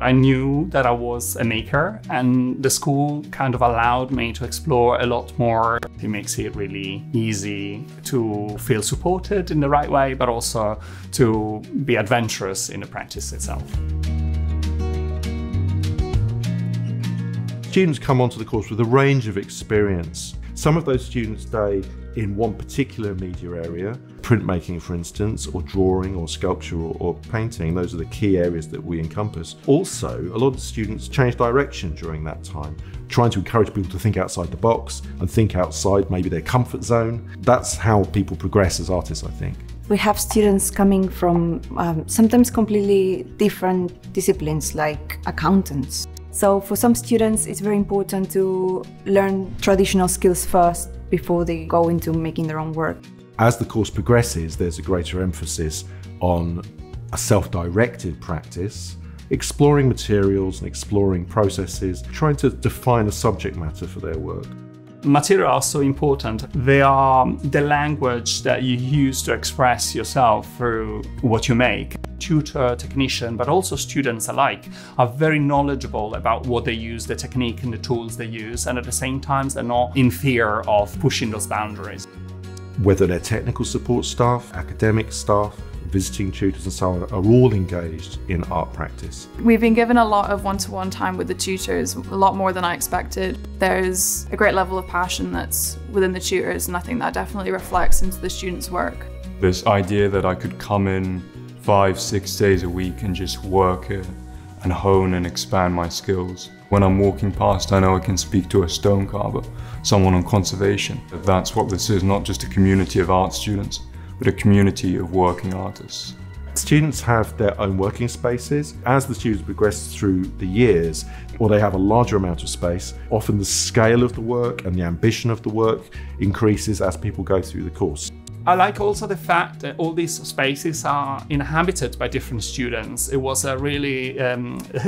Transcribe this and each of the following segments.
I knew that I was a maker, and the school kind of allowed me to explore a lot more. It makes it really easy to feel supported in the right way, but also to be adventurous in the practice itself. Students come onto the course with a range of experience. Some of those students stay in one particular media area, printmaking for instance, or drawing or sculpture or painting. Those are the key areas that we encompass. Also, a lot of students change direction during that time, trying to encourage people to think outside the box and think outside maybe their comfort zone. That's how people progress as artists, I think. We have students coming from sometimes completely different disciplines, like accountants. So for some students, it's very important to learn traditional skills first before they go into making their own work. As the course progresses, there's a greater emphasis on a self-directed practice, exploring materials and exploring processes, trying to define a subject matter for their work. Materials are so important. They are the language that you use to express yourself through what you make. Tutor, technician, but also students alike are very knowledgeable about what they use, the technique and the tools they use, and at the same time they're not in fear of pushing those boundaries. Whether they're technical support staff, academic staff, visiting tutors and so on, are all engaged in art practice. We've been given a lot of one-to-one time with the tutors, a lot more than I expected. There's a great level of passion that's within the tutors, and I think that definitely reflects into the students' work. This idea that I could come in 5-6 days a week and just work it and hone and expand my skills. When I'm walking past, I know I can speak to a stone carver, someone on conservation. That's what this is, not just a community of art students, but a community of working artists. Students have their own working spaces. As the students progress through the years, or they have a larger amount of space, often the scale of the work and the ambition of the work increases as people go through the course. I like also the fact that all these spaces are inhabited by different students. It was a really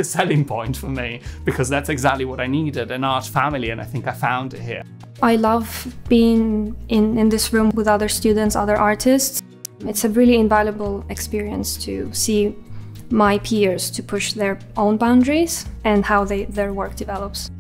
selling point for me, because that's exactly what I needed, an art family, and I think I found it here. I love being in this room with other students, other artists. It's a really invaluable experience to see my peers to push their own boundaries and how their work develops.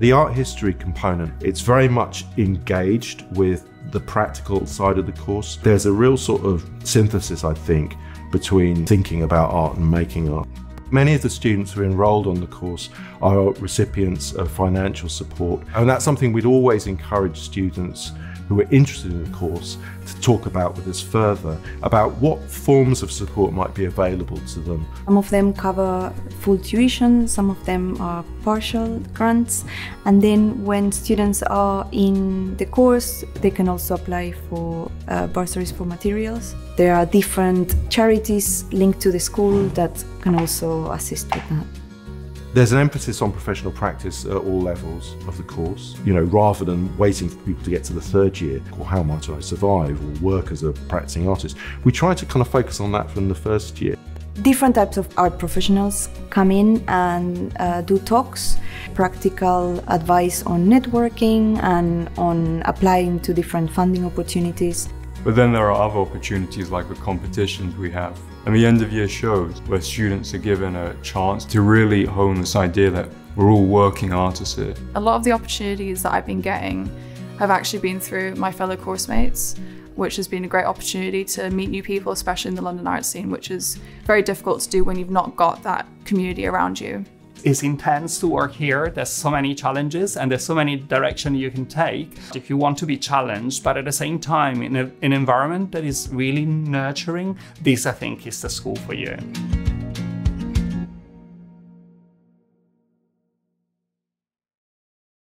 The art history component, it's very much engaged with the practical side of the course. There's a real sort of synthesis, I think, between thinking about art and making art. Many of the students who are enrolled on the course are recipients of financial support, and that's something we'd always encourage students who are interested in the course to talk about with us further, about what forms of support might be available to them. Some of them cover full tuition, some of them are partial grants, and then when students are in the course, they can also apply for bursaries for materials. There are different charities linked to the school that can also assist with that. There's an emphasis on professional practice at all levels of the course, you know, rather than waiting for people to get to the third year, or how might I survive, or work as a practicing artist. We try to kind of focus on that from the first year. Different types of art professionals come in and do talks, practical advice on networking and on applying to different funding opportunities. But then there are other opportunities, like the competitions we have and the end of year shows, where students are given a chance to really hone this idea that we're all working artists here. A lot of the opportunities that I've been getting have actually been through my fellow course mates, which has been a great opportunity to meet new people, especially in the London art scene, which is very difficult to do when you've not got that community around you. It's intense to work here. There's so many challenges and there's so many directions you can take if you want to be challenged, but at the same time in an environment that is really nurturing. This, I think, is the school for you.